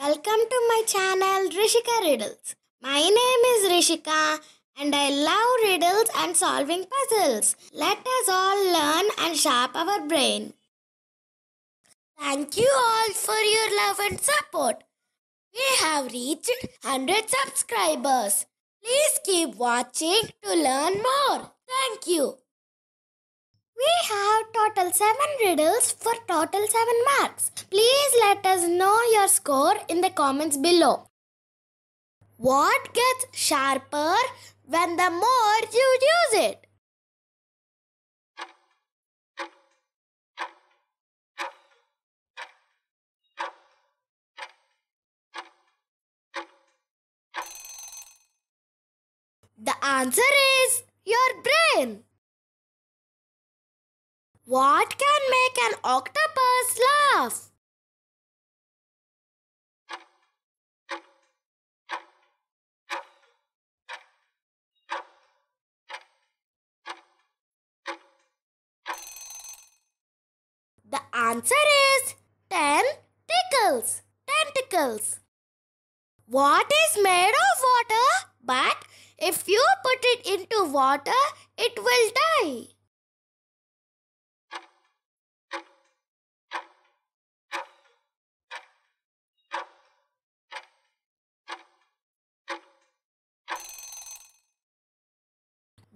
Welcome to my channel Rishika Riddles. My name is Rishika and I love riddles and solving puzzles. Let us all learn and sharp our brain. Thank you all for your love and support. We have reached 100 subscribers. Please keep watching to learn more. Thank you. We have total 7 riddles for total 7 marks. Please let us know your score in the comments below. What gets sharper when the more you use it? The answer is your brain. What can make an octopus laugh? The answer is 10 tentacles. What is made of water, but if you put it into water, it will die?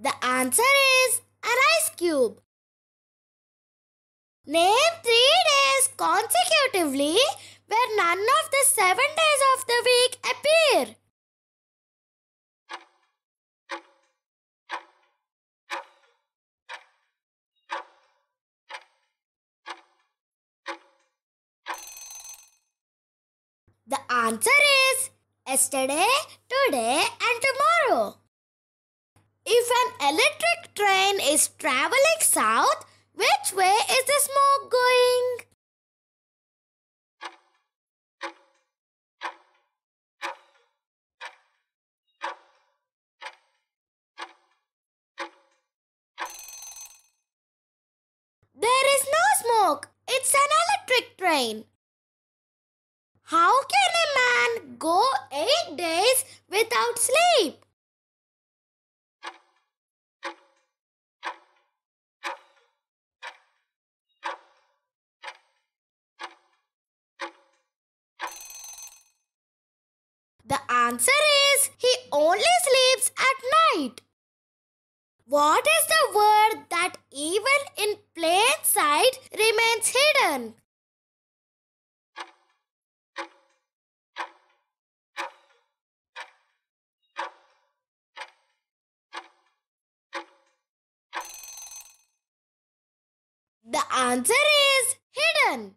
The answer is an ice cube. Name 3 days consecutively where none of the 7 days of the week appear. The answer is yesterday, today and tomorrow. If an electric train is traveling south, which way is the smoke going? There is no smoke. It's an electric train. How can a man go 8 days without sleep? The answer is he only sleeps at night. What is the word that even in plain sight remains hidden? The answer is hidden.